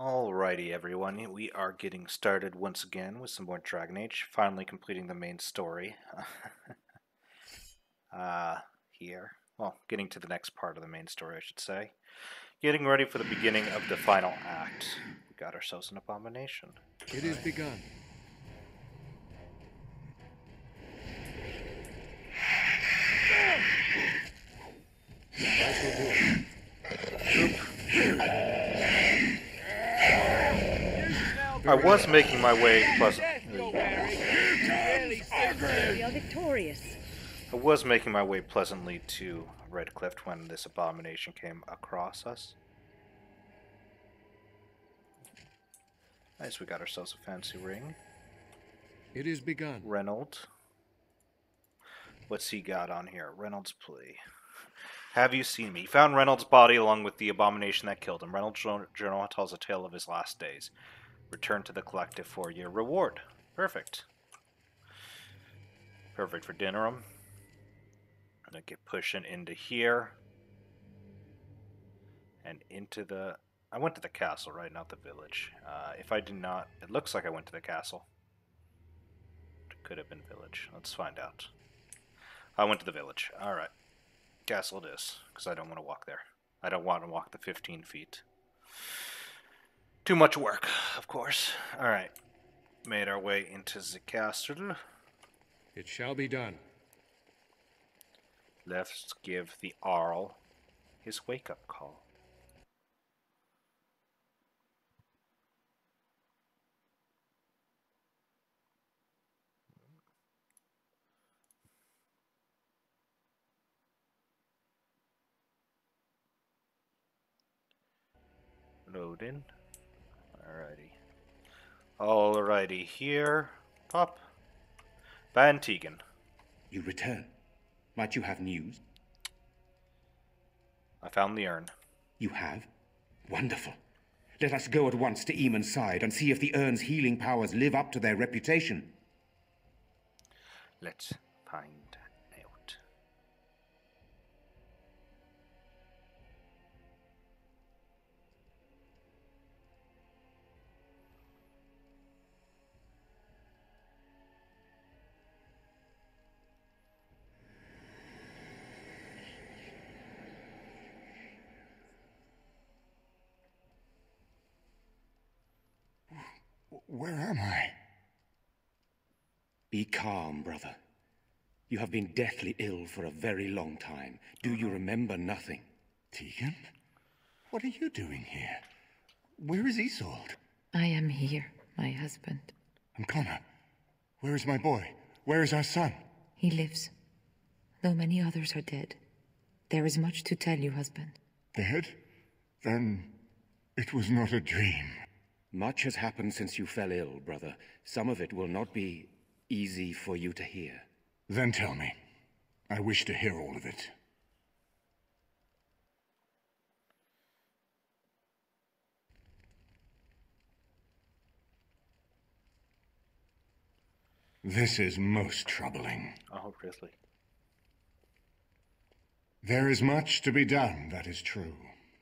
Alrighty everyone, we are getting started once again with some more Dragon Age, finally completing the main story here. Well, getting to the next part of the main story, I should say. Getting ready for the beginning of the final act. We got ourselves an abomination. It is begun. I was making my way pleasantly. To Redcliffe when this abomination came across us. Nice, we got ourselves a fancy ring. It is begun. Reynolds. What's he got on here? Reynolds' plea. Have you seen me? Found Reynolds' body along with the abomination that killed him. Reynolds' journal tells a tale of his last days. Return to the collective for your reward. Perfect. Perfect for Denerim. I'm gonna get pushing into here. And into the... I went to the castle, right? Not the village. If I did not... It looks like I went to the castle. It could have been village. Let's find out. I went to the village. Alright. Castle it is. Because I don't want to walk there. I don't want to walk the 15 feet. Too much work, of course. Alright. Made our way into the castle. It shall be done. Let's give the Arl his wake-up call. Load in. Alrighty, here. Pop. Van Tegan. You return. Might you have news? I found the urn. You have? Wonderful. Let us go at once to Eamon's side and see if the urn's healing powers live up to their reputation. Let's find out. Where am I? Be calm, brother. You have been deathly ill for a very long time. Do you remember nothing? Tegan? What are you doing here? Where is Isold? I am here, my husband. And Connor? Where is my boy? Where is our son? He lives. Though many others are dead. There is much to tell you, husband. Dead? Then it was not a dream. Much has happened since you fell ill, brother. Some of it will not be easy for you to hear. Then tell me. I wish to hear all of it. This is most troubling. Oh, really? There is much to be done, that is true.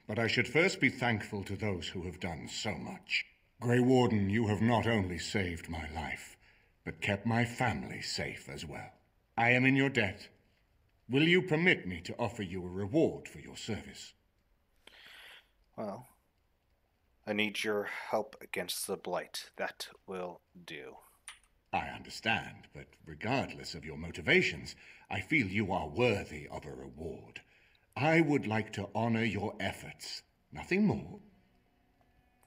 But I should first be thankful to those who have done so much. Grey Warden, you have not only saved my life, but kept my family safe as well. I am in your debt. Will you permit me to offer you a reward for your service? Well, I need your help against the Blight. That will do. I understand, but regardless of your motivations, I feel you are worthy of a reward. I would like to honor your efforts. Nothing more.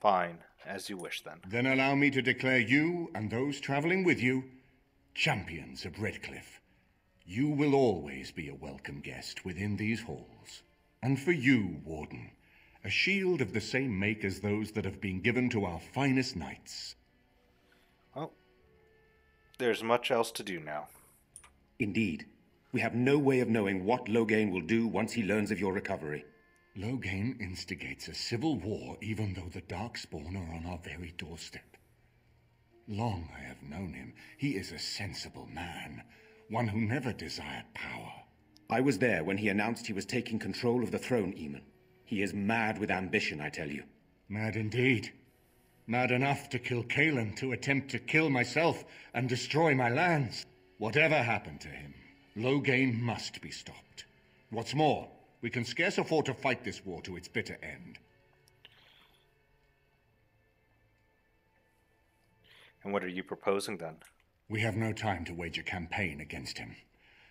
Fine. As you wish, then. Then allow me to declare you, and those traveling with you, champions of Redcliffe. You will always be a welcome guest within these halls. And for you, Warden, a shield of the same make as those that have been given to our finest knights. Well, there's much else to do now. Indeed. We have no way of knowing what Loghain will do once he learns of your recovery. Loghain instigates a civil war, even though the Darkspawn are on our very doorstep. Long I have known him. He is a sensible man, one who never desired power. I was there when he announced he was taking control of the throne, Eamon. He is mad with ambition, I tell you. Mad indeed. Mad enough to kill Cailan, to attempt to kill myself and destroy my lands. Whatever happened to him, Loghain must be stopped. What's more, we can scarce afford to fight this war to its bitter end. And what are you proposing then? We have no time to wage a campaign against him.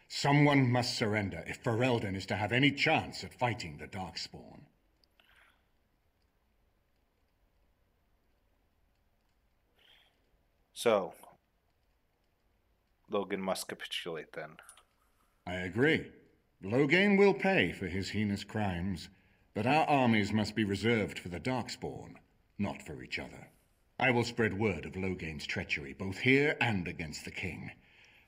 Someone must surrender if Ferelden is to have any chance at fighting the Darkspawn. So, Loghain must capitulate then. I agree. Loghain will pay for his heinous crimes, but our armies must be reserved for the Darkspawn, not for each other. I will spread word of Loghain's treachery, both here and against the king.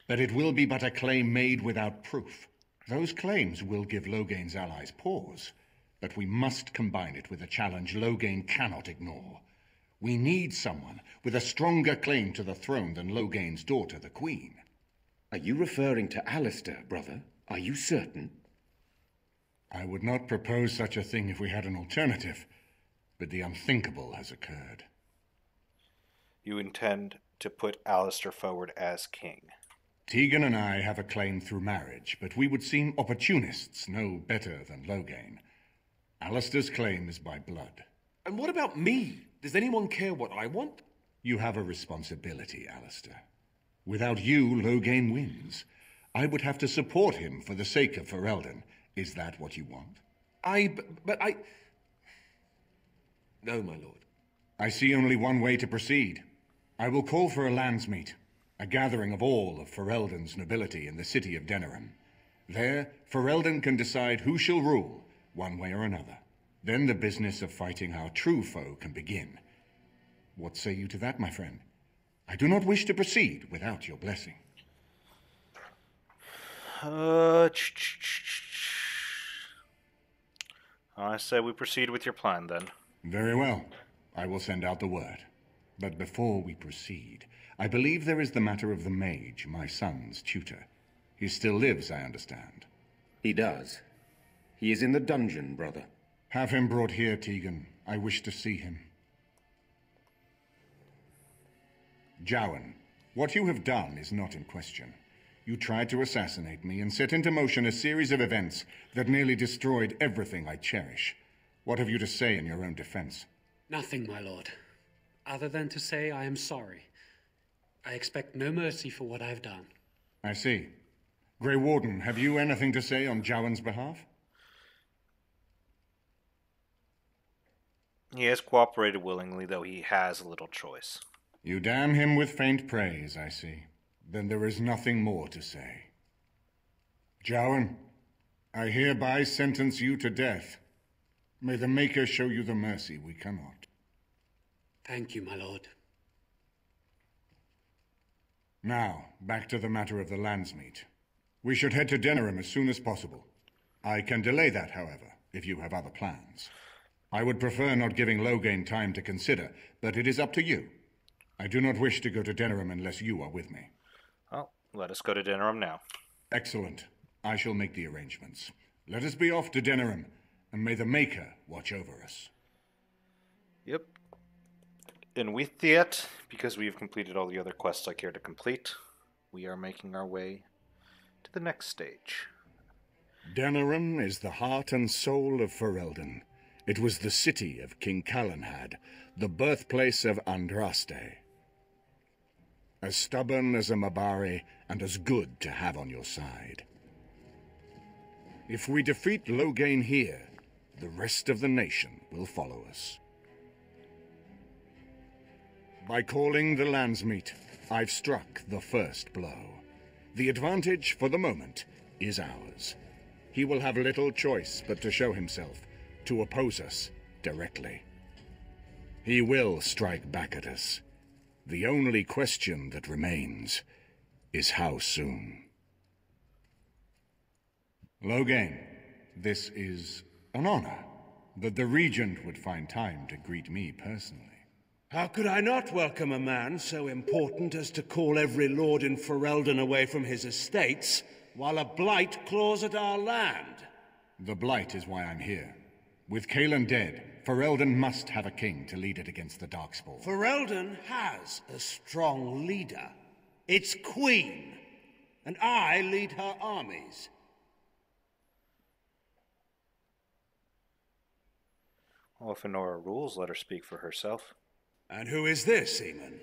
But it will be but a claim made without proof. Those claims will give Loghain's allies pause, but we must combine it with a challenge Loghain cannot ignore. We need someone with a stronger claim to the throne than Loghain's daughter, the Queen. Are you referring to Alistair, brother? Are you certain? I would not propose such a thing if we had an alternative, but the unthinkable has occurred. You intend to put Alistair forward as king? Tegan and I have a claim through marriage, but we would seem opportunists no better than Loghain. Alistair's claim is by blood. And what about me? Does anyone care what I want? You have a responsibility, Alistair. Without you, Loghain wins. I would have to support him for the sake of Ferelden. Is that what you want? But I... No, my lord. I see only one way to proceed. I will call for a Landsmeet. A gathering of all of Ferelden's nobility in the city of Denerim. There, Ferelden can decide who shall rule, one way or another. Then the business of fighting our true foe can begin. What say you to that, my friend? I do not wish to proceed without your blessing. I say we proceed with your plan, then. Very well. I will send out the word. But before we proceed, I believe there is the matter of the mage, my son's tutor. He still lives, I understand. He does. He is in the dungeon, brother. Have him brought here, Tegan. I wish to see him. Jowen, what you have done is not in question. You tried to assassinate me and set into motion a series of events that nearly destroyed everything I cherish. What have you to say in your own defense? Nothing, my lord. Other than to say I am sorry. I expect no mercy for what I've done. I see. Grey Warden, have you anything to say on Jowen's behalf? He has cooperated willingly, though he has little choice. You damn him with faint praise, I see. Then there is nothing more to say. Jowen, I hereby sentence you to death. May the Maker show you the mercy we cannot. Thank you, my lord. Now, back to the matter of the Landsmeet. We should head to Denerim as soon as possible. I can delay that, however, if you have other plans. I would prefer not giving Loghain time to consider, but it is up to you. I do not wish to go to Denerim unless you are with me. Well, let us go to Denerim now. Excellent. I shall make the arrangements. Let us be off to Denerim, and may the Maker watch over us. Yep. And with it, because we have completed all the other quests I care to complete, we are making our way to the next stage. Denerim is the heart and soul of Ferelden. It was the city of King Calanhad, the birthplace of Andraste. As stubborn as a Mabari, and as good to have on your side. If we defeat Loghain here, the rest of the nation will follow us. By calling the Landsmeet, I've struck the first blow. The advantage, for the moment, is ours. He will have little choice but to show himself, to oppose us directly. He will strike back at us. The only question that remains is how soon. Loghain, this is an honor that the Regent would find time to greet me personally. How could I not welcome a man so important as to call every lord in Ferelden away from his estates, while a blight claws at our land? The blight is why I'm here. With Cailan dead, Ferelden must have a king to lead it against the Darkspawn. Ferelden has a strong leader. It's Queen, and I lead her armies. Well, if Anora rules, let her speak for herself. And who is this, Eamon?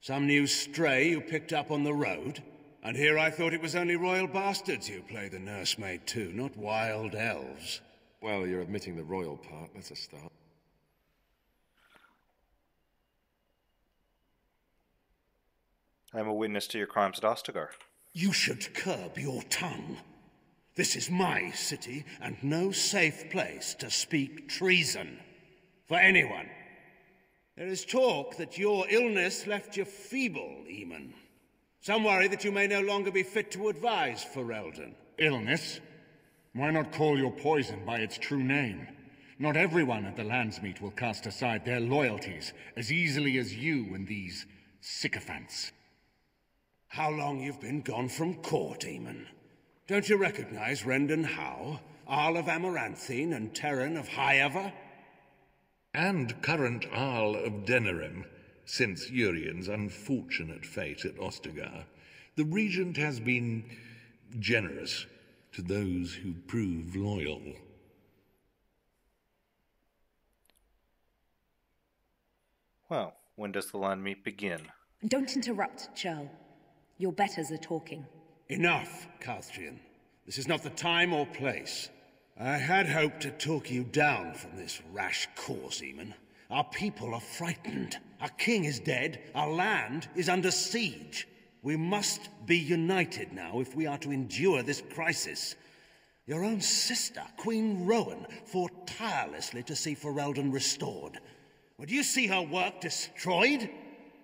Some new stray you picked up on the road? And here I thought it was only royal bastards you play the nursemaid to, not wild elves. Well, you're admitting the royal part. That's a start. I am a witness to your crimes at Ostagar. You should curb your tongue. This is my city, and no safe place to speak treason. For anyone. There is talk that your illness left you feeble, Eamon. Some worry that you may no longer be fit to advise Ferelden. Illness? Why not call your poison by its true name? Not everyone at the Landsmeet will cast aside their loyalties as easily as you and these sycophants. How long you've been gone from court, Eamon. Don't you recognize Rendon Howe, Arl of Amaranthine and Terran of High Ever? And current Arl of Denerim, since Urian's unfortunate fate at Ostagar. The Regent has been generous to those who prove loyal. Well, when does the Landsmeet begin? Don't interrupt, Churl. Your betters are talking. Enough, Carthrian. This is not the time or place. I had hoped to talk you down from this rash course, Eamon. Our people are frightened. Our king is dead. Our land is under siege. We must be united now if we are to endure this crisis. Your own sister, Queen Rowan, fought tirelessly to see Ferelden restored. Would you see her work destroyed?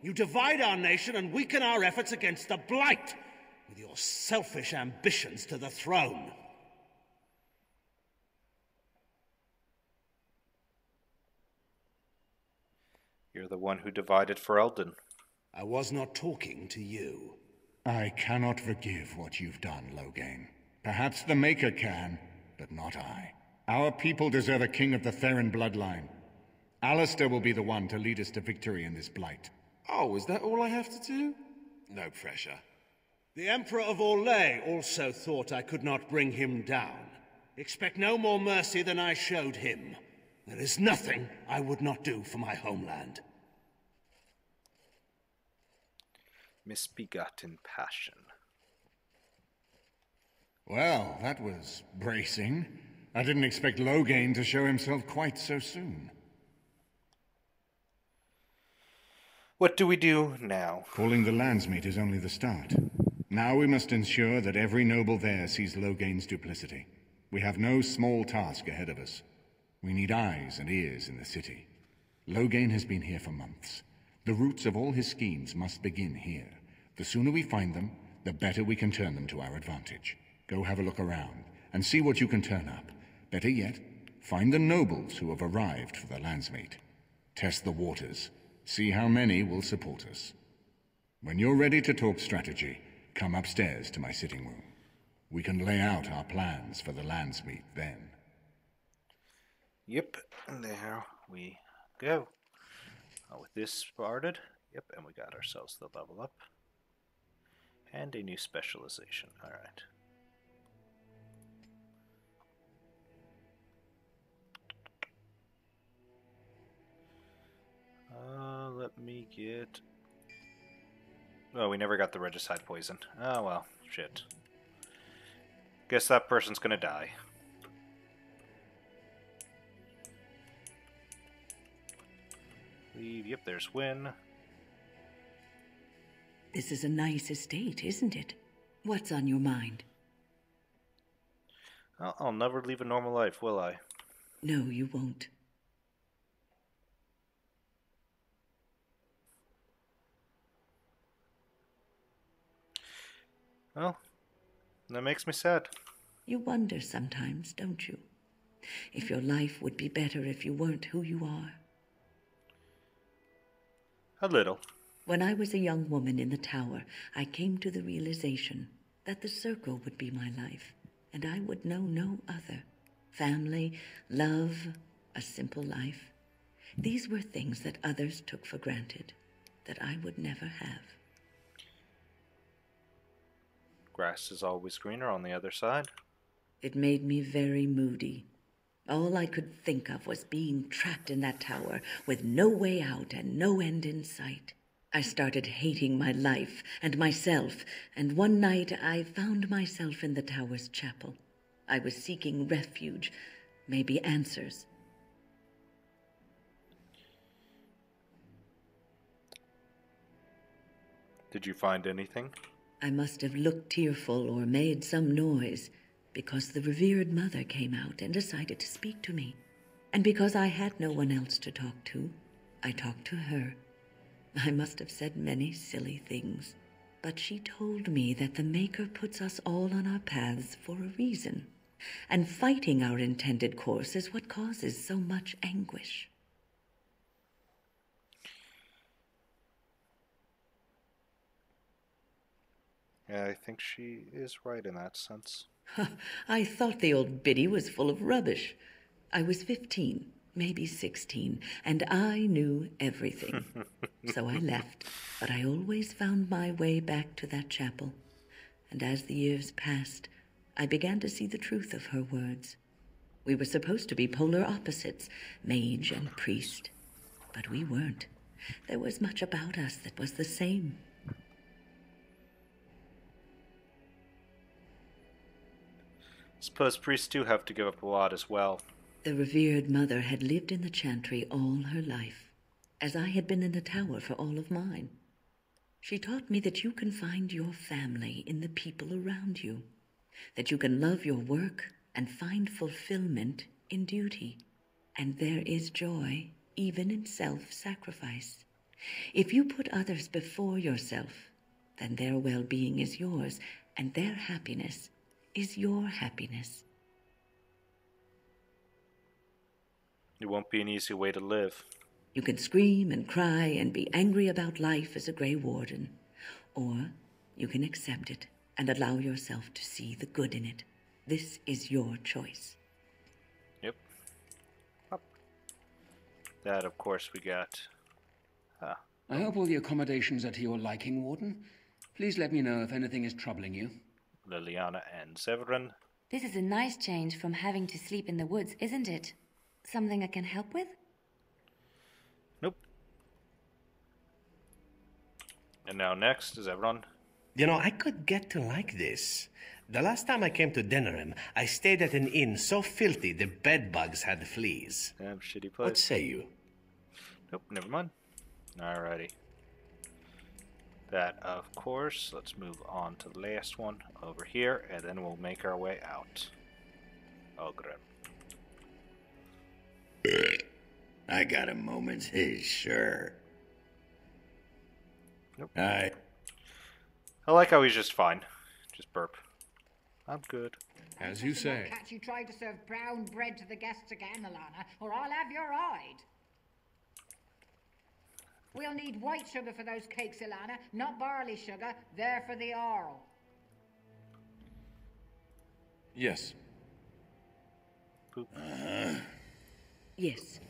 You divide our nation and weaken our efforts against the Blight, with your selfish ambitions to the throne. You're the one who divided Ferelden. I was not talking to you. I cannot forgive what you've done, Loghain. Perhaps the Maker can, but not I. Our people deserve a king of the Theron bloodline. Alistair will be the one to lead us to victory in this Blight. Oh, is that all I have to do? No pressure. The Emperor of Orlais also thought I could not bring him down. Expect no more mercy than I showed him. There is nothing I would not do for my homeland. Misbegot in passion. Well, that was bracing. I didn't expect Loghain to show himself quite so soon. What do we do now? Calling the Landsmeet is only the start. Now we must ensure that every noble there sees Loghain's duplicity. We have no small task ahead of us. We need eyes and ears in the city. Loghain has been here for months. The roots of all his schemes must begin here. The sooner we find them, the better we can turn them to our advantage. Go have a look around, and see what you can turn up. Better yet, find the nobles who have arrived for the Landsmeet. Test the waters. See how many will support us. When you're ready to talk strategy, come upstairs to my sitting room. We can lay out our plans for the Landsmeet then. Yep, and there we go. With this started, yep, and we got ourselves the level up. And a new specialization, alright. Let me get... Oh, we never got the regicide poison. Oh well, shit. Guess that person's gonna die. Yep, there's Wynn. This is a nice estate, isn't it? What's on your mind? I'll never leave a normal life, will I? No, you won't. Well, that makes me sad. You wonder sometimes, don't you? If your life would be better if you weren't who you are. A little. When I was a young woman in the tower, I came to the realization that the circle would be my life, and I would know no other. family, love, a simple life. These were things that others took for granted, that I would never have. Grass is always greener on the other side. It made me very moody. All I could think of was being trapped in that tower with no way out and no end in sight. I started hating my life and myself, and one night I found myself in the tower's chapel. I was seeking refuge, maybe answers. Did you find anything? I must have looked tearful or made some noise, because the revered mother came out and decided to speak to me. And because I had no one else to talk to, I talked to her. I must have said many silly things, but she told me that the Maker puts us all on our paths for a reason, and fighting our intended course is what causes so much anguish. Yeah, I think she is right in that sense. I thought the old biddy was full of rubbish. I was 15. Maybe 16, and I knew everything. So I left, but I always found my way back to that chapel. And as the years passed, I began to see the truth of her words. We were supposed to be polar opposites, mage and priest, but we weren't. There was much about us that was the same. I suppose priests do have to give up a lot as well. The revered mother had lived in the chantry all her life, as I had been in the tower for all of mine. She taught me that you can find your family in the people around you, that you can love your work and find fulfillment in duty, and there is joy even in self-sacrifice. If you put others before yourself, then their well-being is yours, and their happiness is your happiness. It won't be an easy way to live. You can scream and cry and be angry about life as a Grey Warden. Or you can accept it and allow yourself to see the good in it. This is your choice. Yep. Up. That, of course, we got. Huh. I hope all the accommodations are to your liking, Warden. Please let me know if anything is troubling you. Liliana and Severin. This is a nice change from having to sleep in the woods, isn't it? Something I can help with? Nope. And now next is Zevran. You know, I could get to like this. The last time I came to Denerim, I stayed at an inn so filthy the bedbugs had fleas. Damn shitty place. What say you? Nope, never mind. Alrighty. That, of course. Let's move on to the last one over here, and then we'll make our way out. Ogrim. I got a moment's his, sure. Nope. I like how he's just fine. Just burp. I'm good. As you say. I'll catch you trying to serve brown bread to the guests again, Ilana, or I'll have your hide. We'll need white sugar for those cakes, Ilana, not barley sugar. They're for the Arl. Yes. Yes.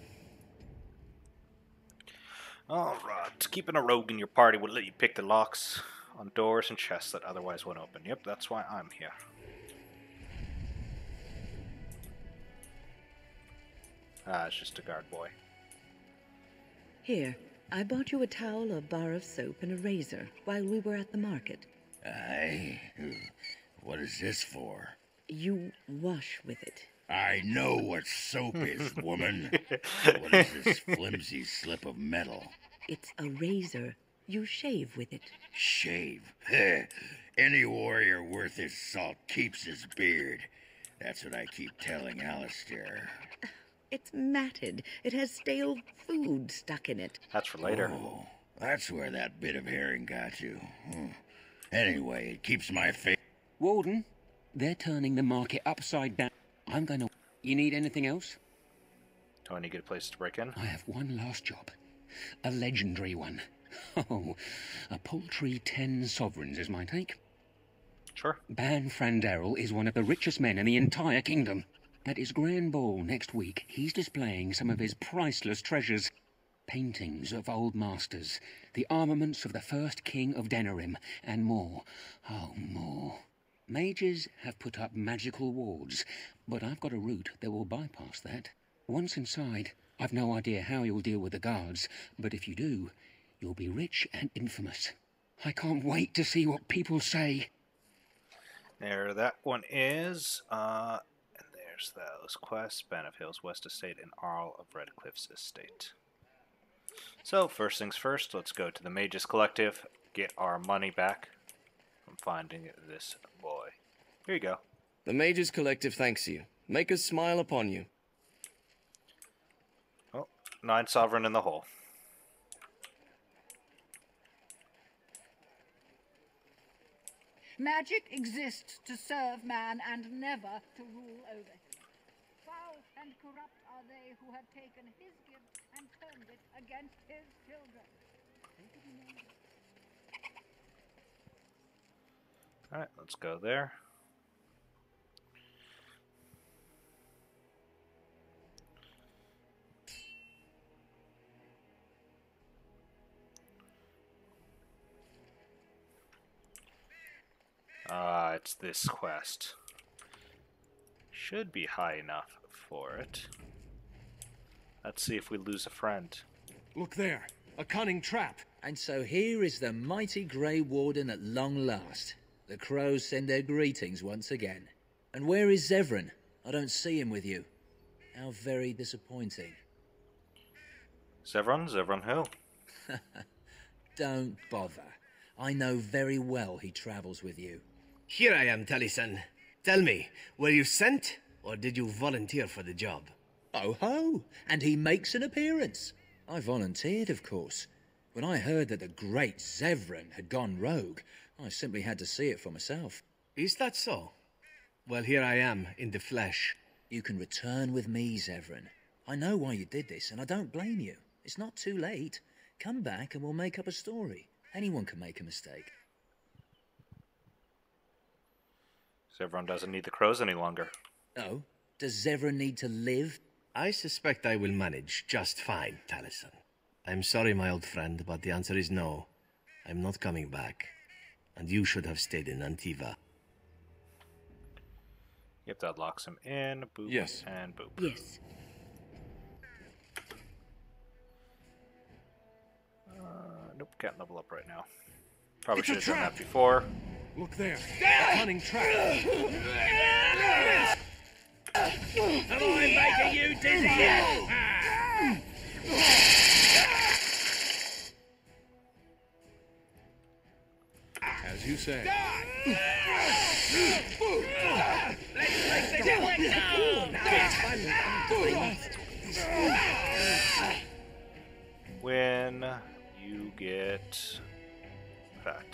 Alright, keeping a rogue in your party would let you pick the locks on doors and chests that otherwise won't open. Yep, that's why I'm here. Ah, it's just a guard boy. Here, I bought you a towel, a bar of soap, and a razor while we were at the market. Aye? What is this for? You wash with it. I know what soap is, woman. What is this flimsy slip of metal? It's a razor. You shave with it. Shave? Any warrior worth his salt keeps his beard. That's what I keep telling Alistair. It's matted. It has stale food stuck in it. That's for later. Oh, that's where that bit of herring got you. Anyway, it keeps my face. Warden, they're turning the market upside down. I'm going to... You need anything else? Do I need a good place to break in? I have one last job. A legendary one. Oh, a paltry 10 sovereigns is my take. Sure. Bann Franderel is one of the richest men in the entire kingdom. At his grand ball next week, he's displaying some of his priceless treasures. Paintings of old masters, the armaments of the first king of Denerim, and more. Oh, more. Mages have put up magical wards, but I've got a route that will bypass that. Once inside, I've no idea how you'll deal with the guards, but if you do, you'll be rich and infamous. I can't wait to see what people say. There that one is, and there's those quests, Bann of Hill's West Estate and Arl of Redcliffe's Estate. So, first things first, let's go to the Mages Collective, get our money back from finding this boy. Here you go. The Mages Collective thanks you. Make us smile upon you. Oh, 9 sovereign in the hole. Magic exists to serve man and never to rule over him. Foul and corrupt are they who have taken his gift and turned it against his children. Alright, let's go there. Ah, it's this quest. Should be high enough for it. Let's see if we lose a friend. Look there, a cunning trap. And so here is the mighty Grey Warden at long last. The Crows send their greetings once again. And where is Zevran? I don't see him with you. How very disappointing. Zevran? Zevran who? Don't bother. I know very well he travels with you. Here I am, Taliesin. Tell me, were you sent, or did you volunteer for the job? Oh ho! And he makes an appearance. I volunteered, of course. When I heard that the great Zevran had gone rogue, I simply had to see it for myself. Is that so? Well, here I am, in the flesh. You can return with me, Zevran. I know why you did this, and I don't blame you. It's not too late. Come back and we'll make up a story. Anyone can make a mistake. Zevran doesn't need the Crows any longer. Oh? Does Zevran need to live? I suspect I will manage just fine, Taliesin. I'm sorry, my old friend, but the answer is no. I'm not coming back. And you should have stayed in Antiva. Yep, that locks him in. Boop, yes. And boop. Yes. Nope, can't level up right now. Probably should have done that before. Look there. A cunning trap. Am I making you dizzy? As you say. Let's make this one down. When you get that.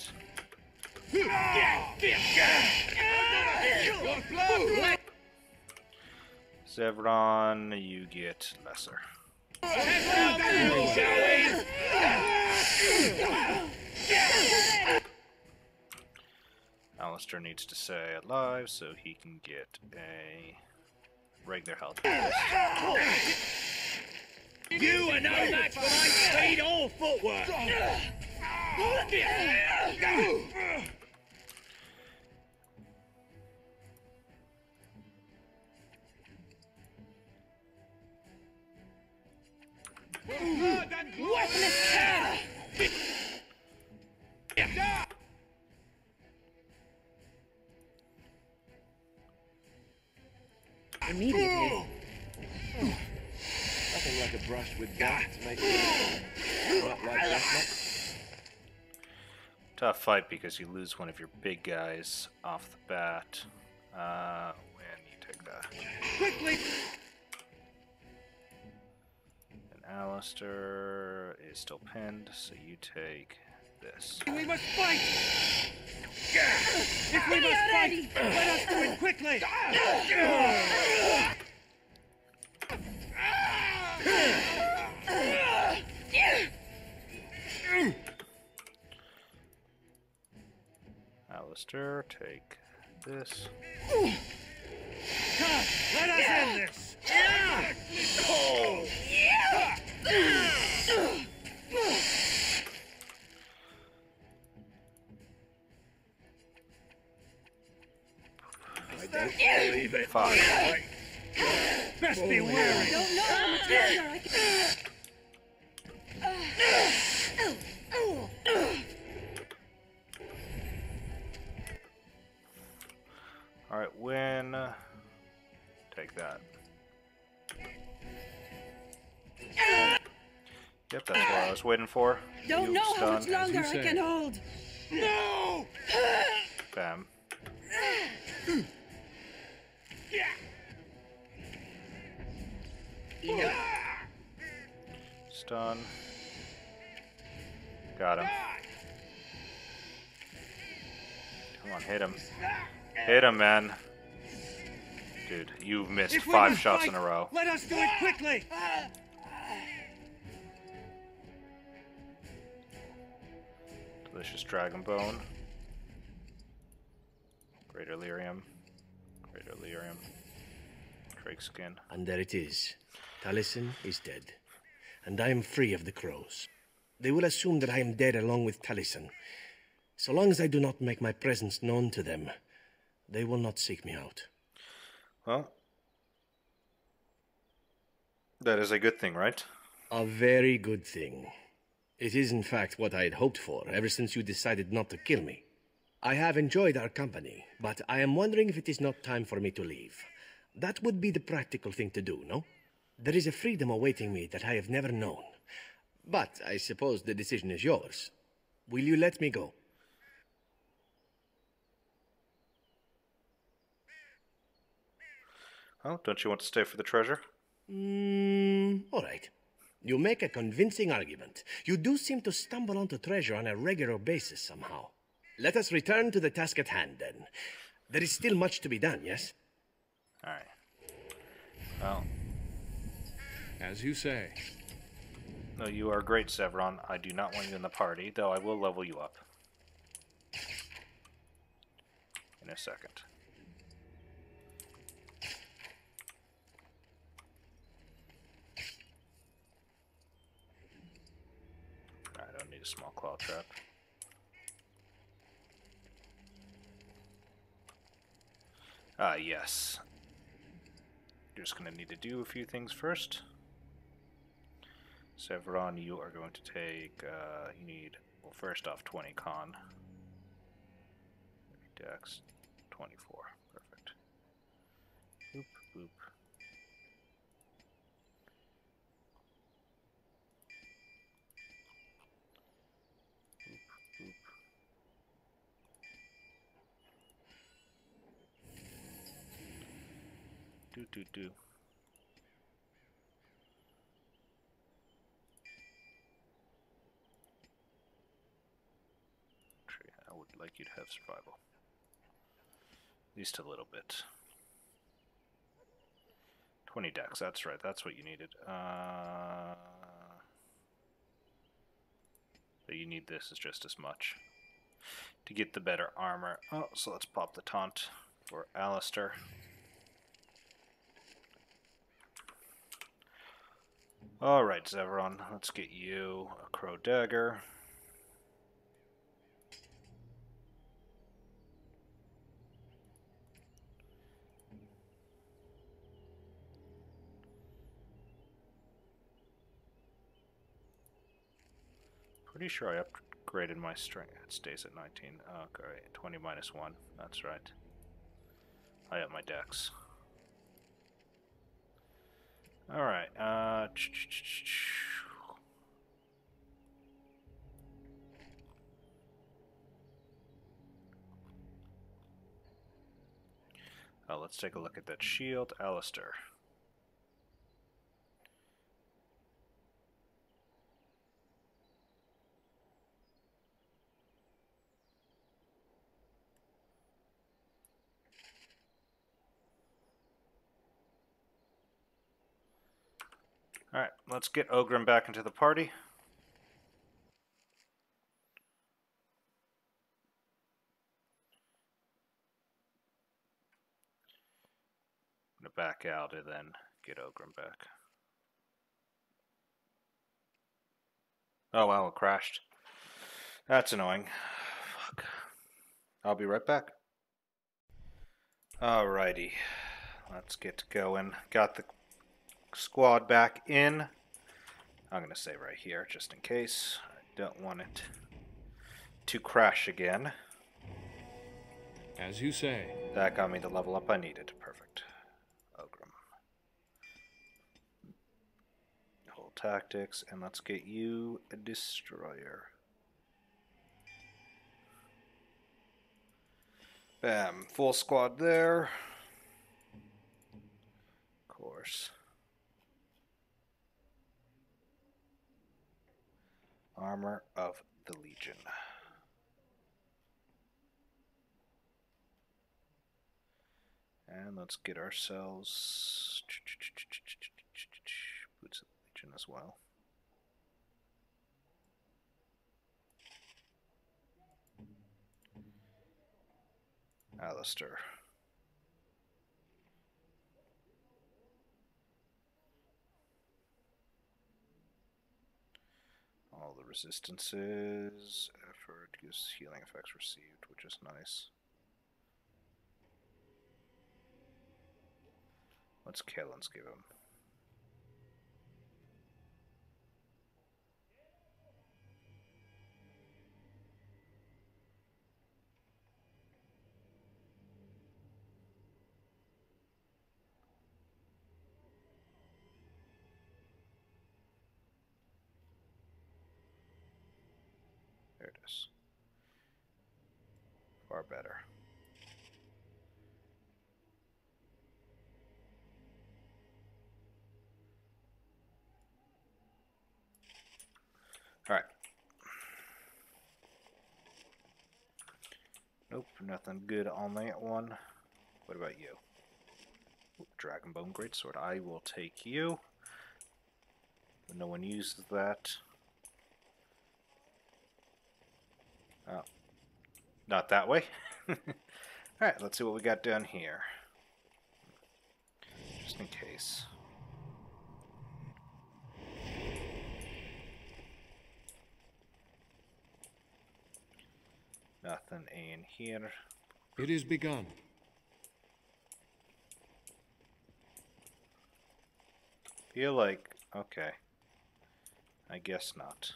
Zevran, you get lesser. Alistair needs to stay alive so he can get a regular health. You are no match for my speed or footwork. Immediately. Nothing like a brush with God to make it. Tough fight because you lose one of your big guys off the bat. When you take that. Quickly. Alistair is still pinned, so you take this. We must fight! If we must fight, let us do it quickly! Alistair, take this. Let us end this! I don't believe it. Fine. Best be wary. I don't know how much longer I can... Alright, when... take that. Yep, that's what I was waiting for. Don't know how much longer I can hold. No! Bam. Stun. Got him. Come on, hit him. Hit him, man. Dude, you've missed 5 shots in a row. Let us do it quickly. Delicious dragon bone. Great Illyrium. Great Illyrium. Drake skin. And there it is. Taliesin is dead. And I am free of the crows. They will assume that I am dead along with Taliesin. So long as I do not make my presence known to them, they will not seek me out. Well, that is a good thing, right? A very good thing. It is, in fact, what I had hoped for ever since you decided not to kill me. I have enjoyed our company, but I am wondering if it is not time for me to leave. That would be the practical thing to do, no? There is a freedom awaiting me that I have never known. But I suppose the decision is yours. Will you let me go? Oh, don't you want to stay for the treasure? All right. You make a convincing argument. You do seem to stumble onto treasure on a regular basis somehow. Let us return to the task at hand, then. There is still much to be done, yes? All right. Well. As you say. No, you are great, Zevran. I do not want you in the party, though I will level you up. In a second. I don't need a small claw trap. Ah, yes. You're just going to need to do a few things first. Severin, you are going to take, you need, well, first off, 20 con. Dex, 24. Perfect. Boop, boop. Do. I would like you to have survival. At least a little bit. 20 decks, that's right, that's what you needed. But you need this is just as much. To get the better armor. Oh, so let's pop the taunt for Alistair. Alright, Zevran, let's get you a crow dagger. Pretty sure I upgraded my strength. It stays at 19. Okay, 20 minus 1. That's right. I up my dex. All right. Let's take a look at that shield, Alistair. Alright, let's get Ogrim back into the party. out and then get Ogrim back. Oh wow, it crashed. That's annoying. Fuck. I'll be right back. Alrighty. Let's get going. Got the squad back in. I'm going to save right here just in case. I don't want it to crash again. As you say. That got me the level up I needed. Perfect. Ogrim. Whole tactics. And let's get you a destroyer. Bam. Full squad there. Of course. Armor of the Legion. And let's get ourselves Boots of the Legion as well. Alistair. All the resistances, effort gives healing effects received, which is nice. What's Cailan's give him? There it is. Far better. All right. Nope, nothing good on that one. What about you? Ooh, Dragonbone Greatsword. I will take you. No one uses that. Oh, not that way. All right, let's see what we got down here. Just in case. Nothing in here. It is begun. Feel like, okay. I guess not.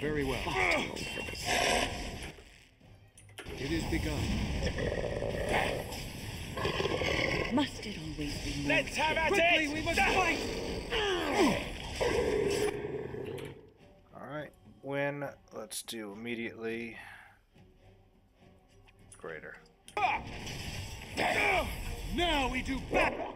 Very well. It is begun. Must it always be more? Let's have at it! We must fight! Alright, win. Let's do immediately. Greater. Now we do battle!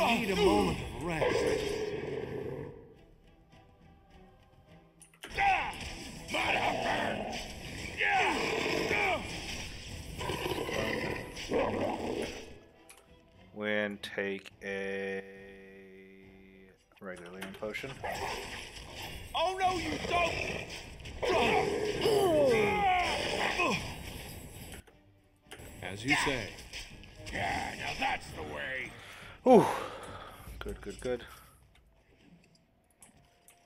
I need a moment of rest. When take a regular healing potion. Oh no, you don't! As you say. Yeah, now that's the way. Ooh, good, good, good.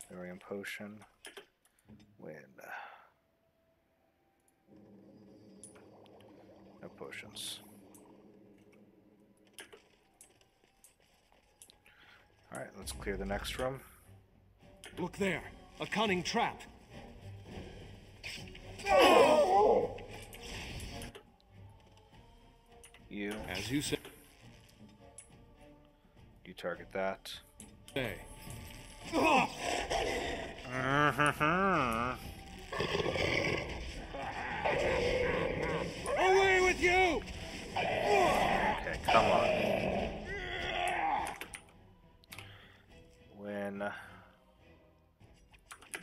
Delirium potion. Win. No potions. All right, let's clear the next room. Look there, a cunning trap. Oh! You, as you said. You target that. Hey. Away with you! Okay, come on. then.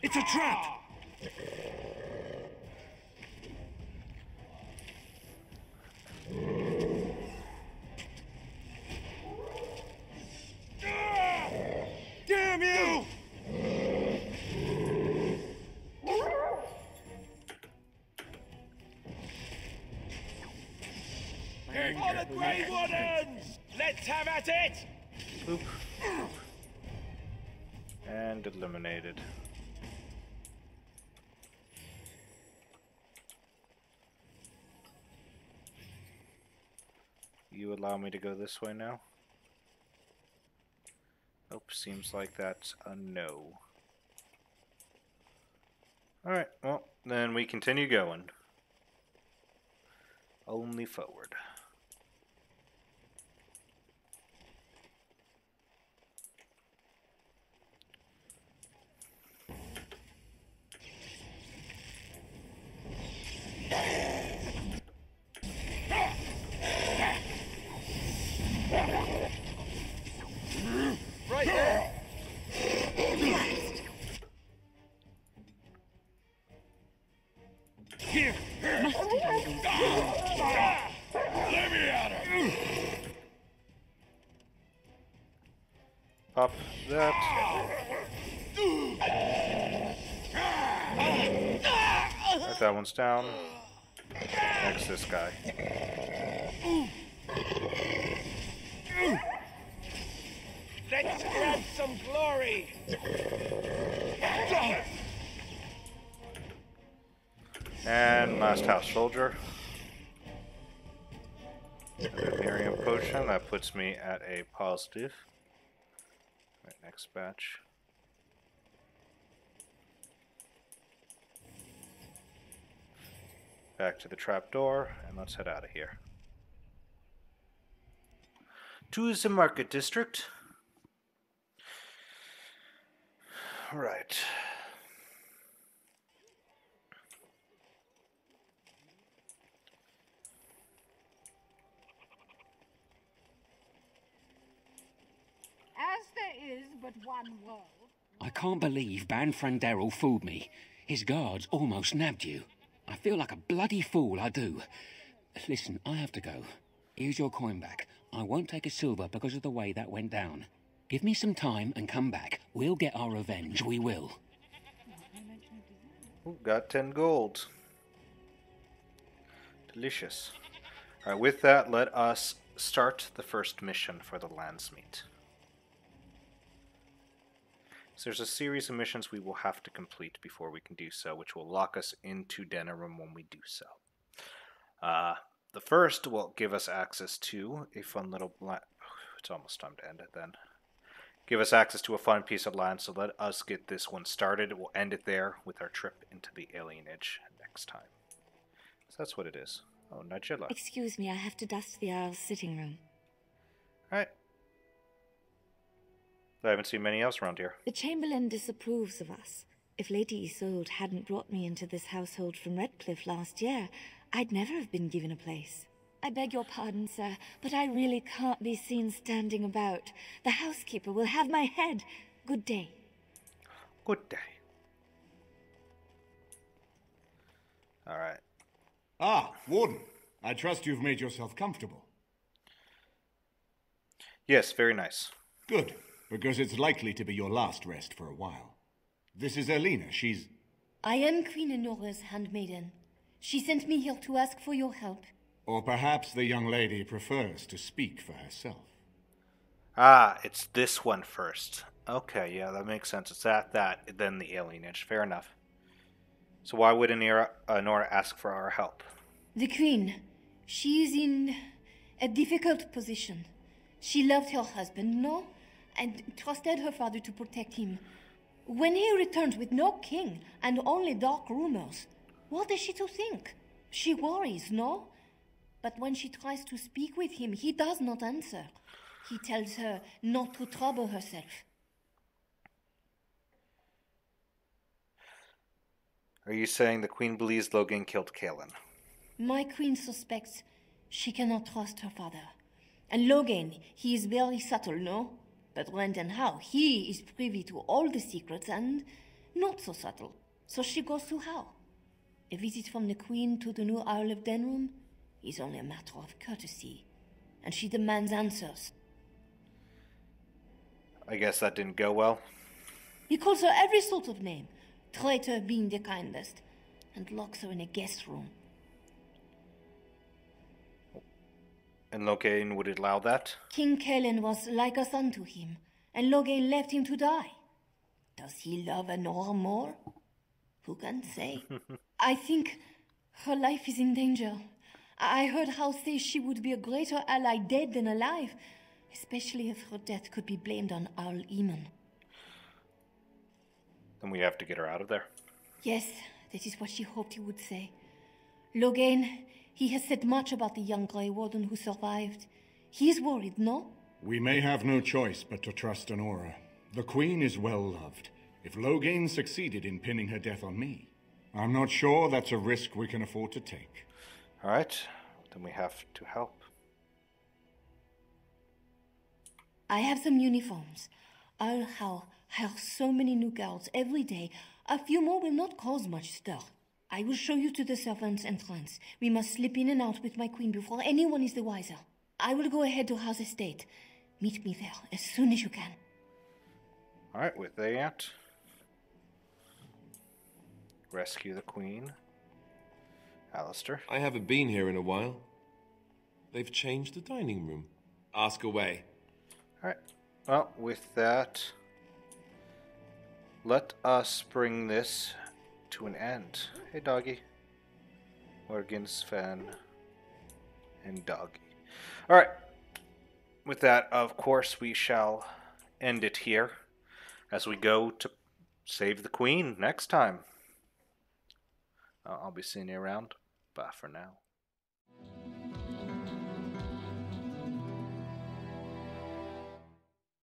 It's a trap! Damn you! Bring on the Grey Wardens! Let's have at it! Boop. And eliminated. You allow me to go this way now? Nope, seems like that's a no. Alright, well, then we continue going. Only forward. Right there. Here. Let me at her. Pop that. Right, that one's down. Next, this guy. Let's grab some glory! And last house soldier. Another Denerim potion. That puts me at a positive. Right, next batch. Back to the trapdoor, and let's head out of here. To the market district. Right. As there is but one world. I can't believe Bann Franderel fooled me. His guards almost nabbed you. I feel like a bloody fool, I do. Listen, I have to go. Here's your coin back. I won't take a silver because of the way that went down. Give me some time and come back. We'll get our revenge, we will. Ooh, got 10 gold. Delicious. Alright, with that, let us start the first mission for the Landsmeet. So there's a series of missions we will have to complete before we can do so, which will lock us into Denerim when we do so. The first will give us access to a fun little... it's almost time to end it then. Give us access to a fun piece of land, so let us get this one started. We'll end it there with our trip into the alienage next time. So that's what it is. Oh, Nigella. Excuse me, I have to dust the Earl's sitting room. All right. I haven't seen many else around here. The Chamberlain disapproves of us. If Lady Isold hadn't brought me into this household from Redcliffe last year, I'd never have been given a place. I beg your pardon, sir, but I really can't be seen standing about. The housekeeper will have my head. Good day. Good day. All right. Ah, Warden. I trust you've made yourself comfortable. Yes, very nice. Good, because it's likely to be your last rest for a while. This is Alina. She's... I am Queen Anora's handmaiden. She sent me here to ask for your help. Or perhaps the young lady prefers to speak for herself. Ah, it's this one first. Okay, yeah, that makes sense. It's that, then the alienage. Fair enough. So why would Anora ask for our help? The Queen. She is in a difficult position. She loved her husband, no? And trusted her father to protect him. When he returned with no king and only dark rumors, what is she to think? She worries, no? But when she tries to speak with him, he does not answer. He tells her not to trouble herself. Are you saying the Queen believes Loghain killed Cailan? My Queen suspects she cannot trust her father. And Loghain, he is very subtle, no? But Rendon Howe, he is privy to all the secrets and not so subtle. So she goes to Howe. A visit from the Queen to the new Isle of Denerim is only a matter of courtesy, and she demands answers. I guess that didn't go well. He calls her every sort of name, traitor being the kindest, and locks her in a guest room. And Loghain would allow that? King Cailan was like a son to him, and Loghain left him to die. Does he love Anora more? Who can say? I think her life is in danger. I heard Howe say she would be a greater ally dead than alive, especially if her death could be blamed on Earl Eamon. Then we have to get her out of there. Yes, that is what she hoped he would say. Loghain, he has said much about the young Grey Warden who survived. He is worried, no? We may have no choice but to trust Anora. The Queen is well loved. If Loghain succeeded in pinning her death on me, I'm not sure that's a risk we can afford to take. All right, then we have to help. I have some uniforms. Earl Howe hires so many new girls every day. A few more will not cause much stir. I will show you to the servants' entrance. We must slip in and out with my queen before anyone is the wiser. I will go ahead to Howe's estate. Meet me there as soon as you can. All right, with that, rescue the queen. Alistair. I haven't been here in a while. They've changed the dining room. Ask away. All right. Well, with that, let us bring this to an end. Hey, doggy. Morgan's fan and doggy. All right. With that, of course, we shall end it here as we go to save the queen next time. I'll be seeing you around. Bye for now.